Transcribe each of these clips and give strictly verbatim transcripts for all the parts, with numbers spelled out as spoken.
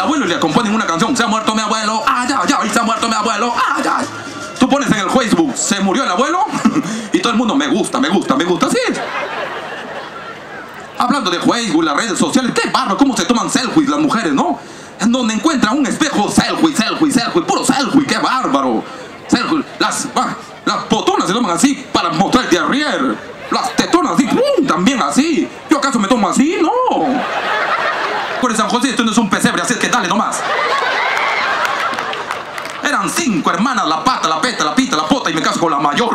el abuelo y le componen una canción. Se ha muerto mi abuelo, ay, ay, ay, se ha muerto mi abuelo, ay, ay. Tú pones en el Facebook, se murió el abuelo, y todo el mundo me gusta, me gusta, me gusta, así es. Hablando de Facebook, las redes sociales, qué barba, cómo se toman selfies las mujeres, ¿no? En donde encuentran un espejo, selfie, selfie, selfie, puro selfie, qué bárbaro. Selfie, las, ah, las potonas se toman así para mostrar el derrier. Las tetonas así, ¡pum! También así. ¿Yo acaso me tomo así? No. Por San José, esto no es un pesebre, así es que dale nomás. Eran cinco hermanas, la pata, la peta, la pita, la pota, y me caso con la mayor.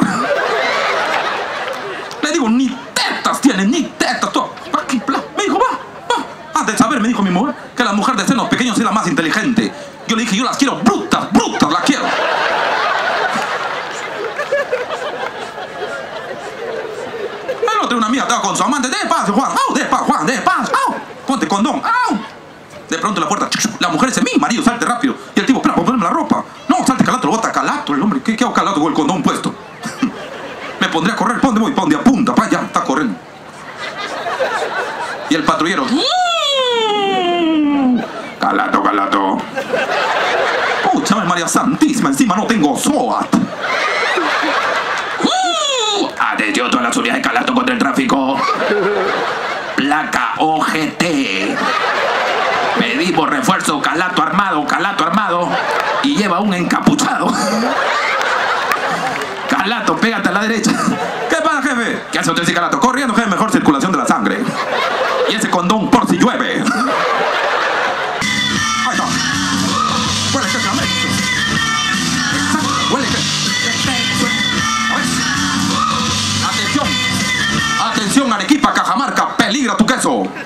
Le digo, ni tetas tienen, ni tetas. Todo. Me dijo, va, va. Antes de saber, me dijo mi mujer, que la mujer de senos pequeños es la más inteligente. Yo le dije, yo las quiero brutas, brutas, las quiero. El otro, una mía, estaba con su amante, de paz, Juan, au, de paz, Juan, de paz, au, ponte condón, au. De pronto la puerta, la mujer dice, mi marido, salte rápido. Y el tipo, espera, ponme la ropa. No, salte calato, lo bota calato, el hombre, ¿qué, qué hago calato con el condón puesto? Me pondré a correr, ¿dónde voy? Pa' donde apunta, pa' allá, está corriendo. Y el patrullero, ¡mmm! Calato, calato. Pucha, María Santísima, encima no tengo S O A T. ¡Mmm! Atención a la subida de Calato contra el tráfico. Placa O G T. Pedimos refuerzo, Calato armado, Calato armado. Y lleva un encapuchado. Calato, pégate a la derecha. ¿Qué pasa, jefe? ¿Qué hace usted, si Calato? Corriendo, jefe, mejor circulación de la sangre. Y ese condón por si llueve. Ahí está. Huele que camello. Exacto. Huele que... Atención. Atención, Arequipa, Cajamarca. Peligra tu queso.